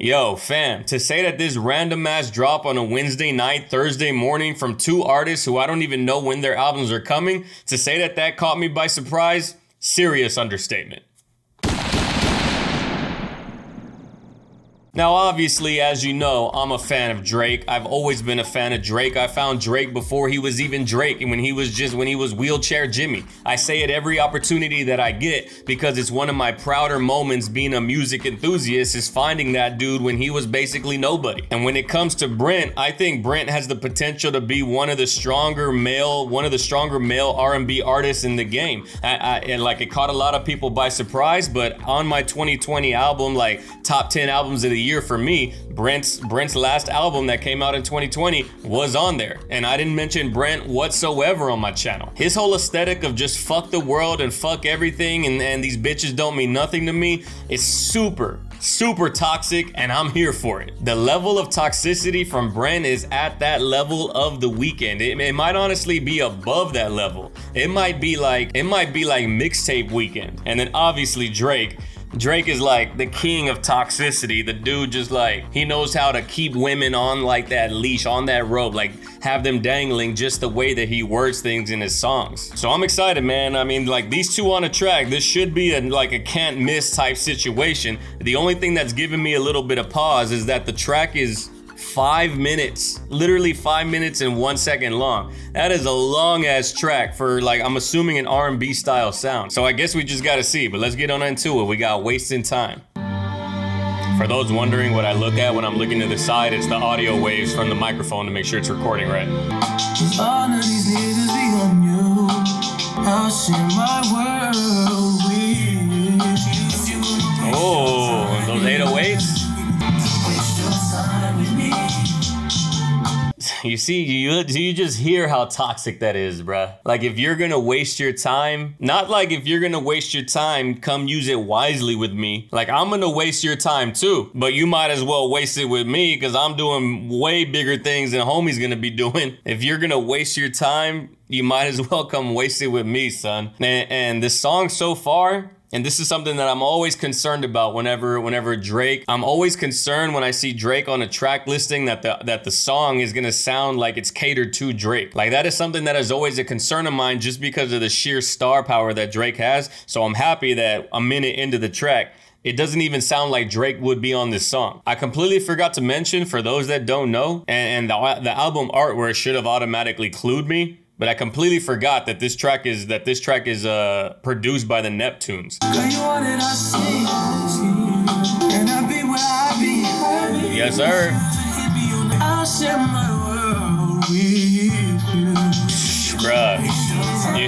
Yo, fam, to say that this random ass drop on a Wednesday night, Thursday morning from two artists who I don't even know when their albums are coming, to say that that caught me by surprise, serious understatement. Now, obviously, as you know, I'm a fan of Drake. I've always been a fan of Drake. I found Drake before he was even Drake and when he was Wheelchair Jimmy. I say it every opportunity that I get because it's one of my prouder moments being a music enthusiast is finding that dude when he was basically nobody. And when it comes to Brent, I think Brent has the potential to be one of the stronger male R&B artists in the game. And like, it caught a lot of people by surprise, but on my 2020 album, like top 10 albums of the year for me, Brent's last album that came out in 2020 was on there, and I didn't mention Brent whatsoever on my channel. His whole aesthetic of just fuck the world and fuck everything and these bitches don't mean nothing to me is super toxic, and I'm here for it. The level of toxicity from Brent is at that level of The Weeknd. It might honestly be above that level. It might be like mixtape Weeknd. And then obviously Drake is like the king of toxicity. The dude just like, he knows how to keep women on like that leash, on that rope, like have them dangling just the way that he words things in his songs. So I'm excited, man. I mean, like these two on a track, this should be like a can't miss type situation. The only thing that's giving me a little bit of pause is that the track is 5 minutes, literally 5 minutes and 1 second long. That is a long ass track for like, I'm assuming an R&B style sound. So I guess we just gotta see, but let's get on into it. We got Wasting Time. For those wondering what I look at when I'm looking to the side, it's the audio waves from the microphone to make sure it's recording right. All of these niggas be on you. I'll share my world with you. Oh, those 808s. You see, you just hear how toxic that is, bruh. Like if you're gonna waste your time, not like if you're gonna waste your time, come use it wisely with me. Like I'm gonna waste your time too, but you might as well waste it with me because I'm doing way bigger things than homie's gonna be doing. If you're gonna waste your time, you might as well come waste it with me, son. And this song so far, and this is something that I'm always concerned about whenever Drake, I'm always concerned when I see Drake on a track listing that the song is gonna sound like it's catered to Drake. Like that is something that is always a concern of mine just because of the sheer star power that Drake has. So I'm happy that a minute into the track, it doesn't even sound like Drake would be on this song. I completely forgot to mention, for those that don't know, and the album artwork should have automatically clued me, but I completely forgot that this track is produced by the Neptunes. Yes, sir. Bruh, you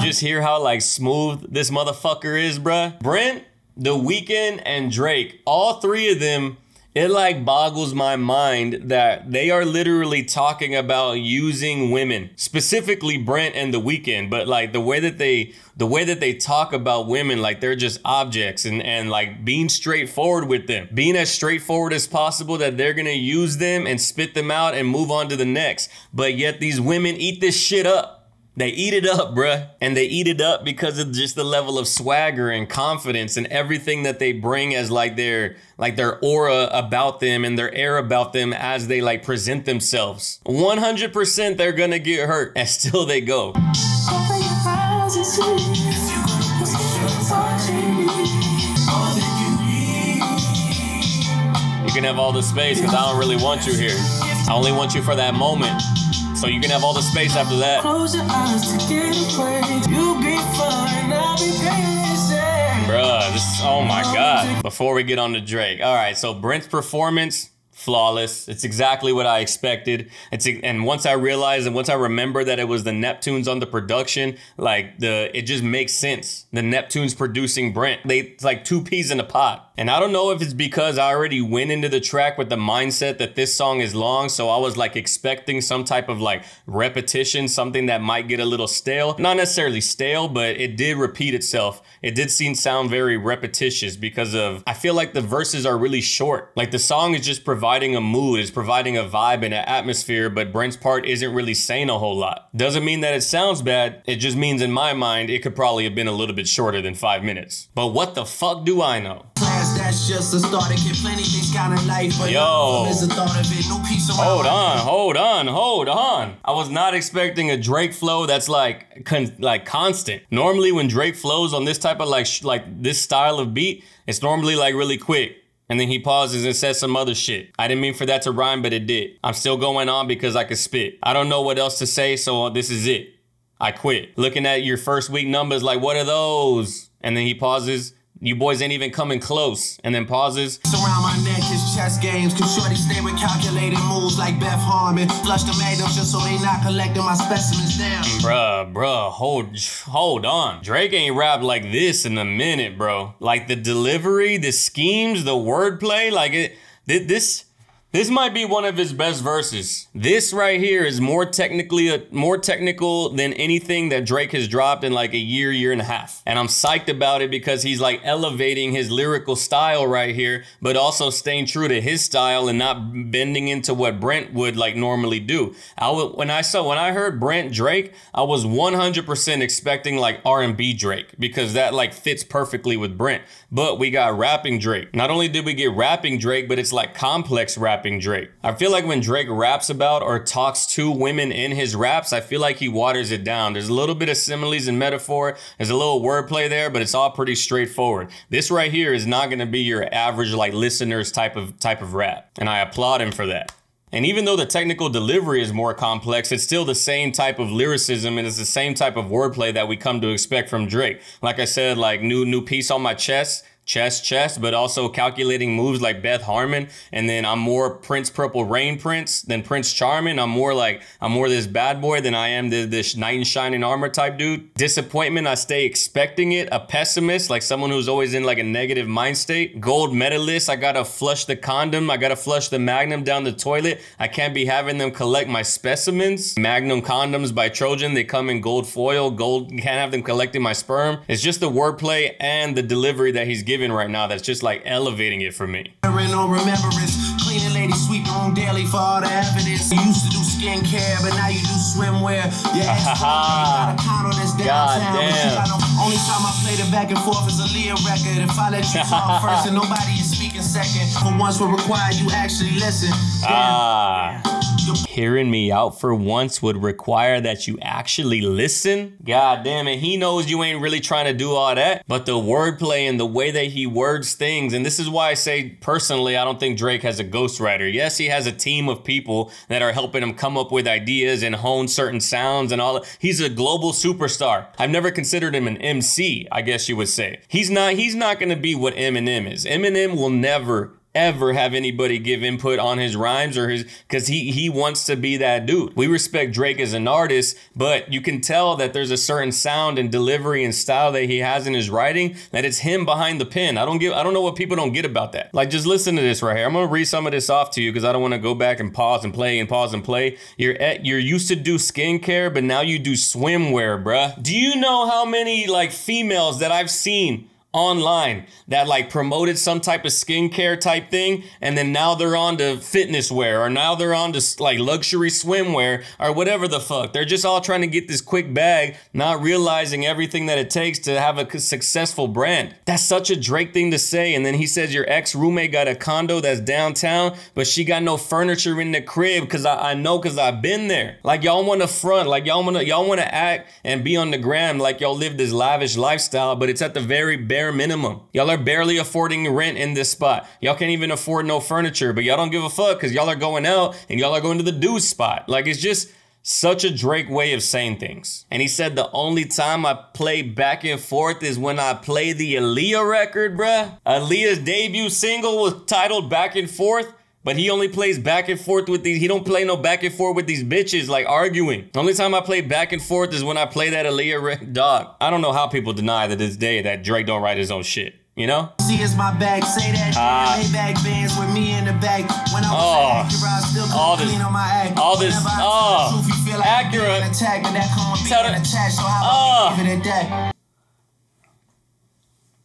just hear how smooth this motherfucker is, bruh. Brent, The Weeknd, and Drake, all three of them. It like boggles my mind that they are literally talking about using women, specifically Brent and The Weeknd, but like the way that they talk about women, like they're just objects, and like being straightforward with them, being as straightforward as possible that they're gonna use them and spit them out and move on to the next. But yet these women eat this shit up. They eat it up, bruh. And they eat it up because of just the level of swagger and confidence and everything that they bring as like their aura about them and their air about them as they like present themselves. 100% they're gonna get hurt, and still they go. You can have all the space because I don't really want you here. I only want you for that moment. So you can have all the space after that. Close your eyes to get away. You'll be fine, I'll be patient. Bruh, this, oh my God. Before we get on to Drake. All right, so Brent's performance, flawless. It's exactly what I expected. And once I realized and once I remember that it was the Neptunes on the production, like it just makes sense. The Neptunes producing Brent. It's like two peas in a pod. And I don't know if it's because I already went into the track with the mindset that this song is long, so I was like expecting some type of like repetition, something that might get a little stale. Not necessarily stale, but it did repeat itself. It did sound very repetitious because of, I feel like the verses are really short. Like the song is just providing a mood, it's providing a vibe and an atmosphere, but Brent's part isn't really saying a whole lot. Doesn't mean that it sounds bad, it just means in my mind, it could probably have been a little bit shorter than 5 minutes. But what the fuck do I know? That that's just the start. It get plenty things got in life, but yo, is the thought of it. No peace around. Hold on. I was not expecting a Drake flow that's like constant. Normally when Drake flows on this type of like this style of beat, it's normally like really quick. And then he pauses and says some other shit. I didn't mean for that to rhyme, but it did. I'm still going on because I could spit. I don't know what else to say, so this is it. I quit. Looking at your first week numbers, like, what are those? And then he pauses. You boys ain't even coming close. And then pauses. Surround my neck is chess games. Cause shorty stay with calculated moves like Beth Harmon. Flush the magnums just so they not collecting my specimens down. Bruh, hold on. Drake ain't rapped like this in a minute, bro. Like the delivery, the schemes, the wordplay, like it, this might be one of his best verses. This right here is more technical than anything that Drake has dropped in like a year, year and a half. And I'm psyched about it because he's like elevating his lyrical style right here, but also staying true to his style and not bending into what Brent would like normally do. When I heard Brent Drake, I was 100% expecting like R&B Drake because that like fits perfectly with Brent. But we got rapping Drake. Not only did we get rapping Drake, but it's like complex rapping Drake. I feel like when Drake raps about or talks to women in his raps, I feel like he waters it down. There's a little bit of similes and metaphor. There's a little wordplay there, but it's all pretty straightforward. This right here is not going to be your average like listener's type of rap. And I applaud him for that. And even though the technical delivery is more complex, it's still the same type of lyricism and it's the same type of wordplay that we come to expect from Drake. Like I said, like new piece on my chest, but also calculating moves like Beth Harmon. And then I'm more Prince Purple Rain Prince than Prince Charming. I'm more this bad boy than I am this knight in shining armor type dude. Disappointment, I stay expecting it. A pessimist, like someone who's always in like a negative mind state. Gold medalist, I gotta flush the condom. I gotta flush the magnum down the toilet. I can't be having them collect my specimens. Magnum condoms by Trojan, they come in gold foil. Gold, can't have them collecting my sperm. It's just the wordplay and the delivery that he's giving right now that's just like elevating it for me. Cleaning lady sweeping on daily for all the evidence. You used to do skincare, but now you do swimwear. Yeah, got a con on this downtown. Only time I play the back and forth is Aaliyah record. If I let you talk first and nobody is speaking second, for once we're required, you actually listen. Hearing me out for once would require that you actually listen. God damn it. He knows you ain't really trying to do all that, but the wordplay and the way that he words things. And this is why I say personally, I don't think Drake has a ghostwriter. Yes, he has a team of people that are helping him come up with ideas and hone certain sounds and all. He's a global superstar. I've never considered him an MC, I guess you would say. He's not going to be what Eminem is. Eminem will never ever have anybody give input on his rhymes or his, because he wants to be that dude. We respect Drake as an artist, but you can tell that there's a certain sound and delivery and style that he has in his writing that it's him behind the pen. I don't know what people don't get about that. Like, just listen to this right here. I'm gonna read some of this off to you because I don't want to go back and pause and play. You're used to do skincare, but now you do swimwear, bruh. Do you know how many like females that I've seen online that like promoted some type of skincare type thing, and then now they're on to fitness wear, or now they're on to like luxury swimwear or whatever the fuck? They're just all trying to get this quick bag, not realizing everything that it takes to have a successful brand. That's such a Drake thing to say. And then he says your ex-roommate got a condo that's downtown, but she got no furniture in the crib, because I know, because I've been there. Like, y'all want to front, like y'all want to act and be on the gram like y'all live this lavish lifestyle, but it's at the very bare minimum. Y'all are barely affording rent in this spot. Y'all can't even afford no furniture, but y'all don't give a fuck because y'all are going out and y'all are going to the dude spot. Like, it's just such a Drake way of saying things. And he said the only time I play back and forth is when I play the Aaliyah record, bruh. Aaliyah's debut single was titled Back and Forth, but he only plays back and forth with these. He don't play no back and forth with these bitches, like arguing. The only time I play back and forth is when I play that Aaliyah dog. I don't know how people deny to this day that Drake don't write his own shit. You know? See, it's my bag. Say that Maybach bands with me in the bag. When I was Acura, I still clean on my act. All this, you feel like Acura attack, but that come with being attached, so how about you give it a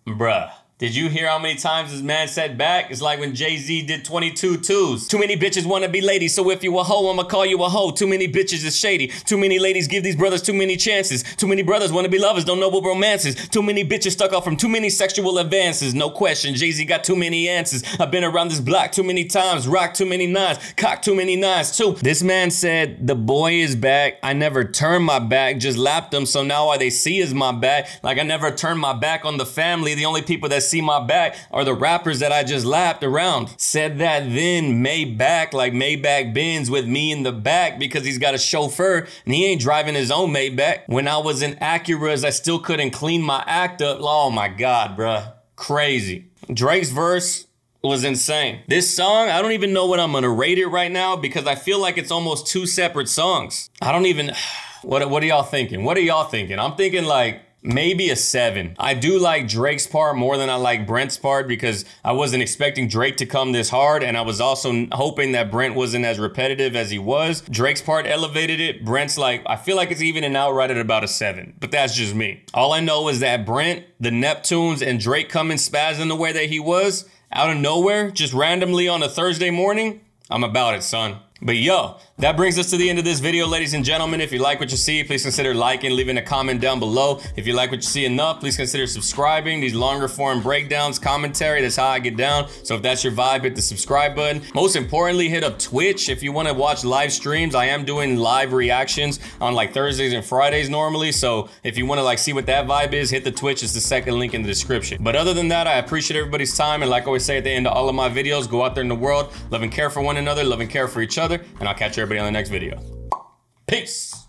day? Bruh. Did you hear how many times this man said back? It's like when Jay Z did 22 twos. Too many bitches wanna be ladies, so if you a hoe, I'ma call you a hoe. Too many bitches is shady. Too many ladies give these brothers too many chances. Too many brothers wanna be lovers, don't know what romance is. Too many bitches stuck off from too many sexual advances. No question, Jay Z got too many answers. I've been around this block too many times, rock too many nines, cock too many nines too. This man said, the boy is back. I never turned my back, just lapped him, so now all they see is my back. Like I never turned my back on the family, the only people that see my back are the rappers that I just lapped around. Said that then Maybach, like Maybach Benz with me in the back because he's got a chauffeur and he ain't driving his own Maybach. When I was in Acuras, I still couldn't clean my act up. Oh my God, bruh. Crazy. Drake's verse was insane. This song, I don't even know what I'm gonna rate it right now because I feel like it's almost two separate songs. I don't even, what are y'all thinking? What are y'all thinking? I'm thinking like, maybe a 7. I do like Drake's part more than I like Brent's part because I wasn't expecting Drake to come this hard, and I was also hoping that Brent wasn't as repetitive as he was. Drake's part elevated it. Brent's like, I feel like it's even and out right at about a 7, but that's just me. All I know is that Brent, the Neptunes, and Drake coming spazzing the way that he was out of nowhere, just randomly on a Thursday morning, I'm about it, son. But yo, that brings us to the end of this video, ladies and gentlemen. If you like what you see, please consider liking, leaving a comment down below. If you like what you see enough, please consider subscribing. These longer form breakdowns, commentary, that's how I get down. So if that's your vibe, hit the subscribe button. Most importantly, hit up Twitch if you want to watch live streams. I am doing live reactions on like Thursdays and Fridays normally. So if you want to like see what that vibe is, hit the Twitch. It's the second link in the description. But other than that, I appreciate everybody's time. And like I always say at the end of all of my videos, go out there in the world, love and care for one another, love and care for each other. And I'll catch everybody on the next video. Peace.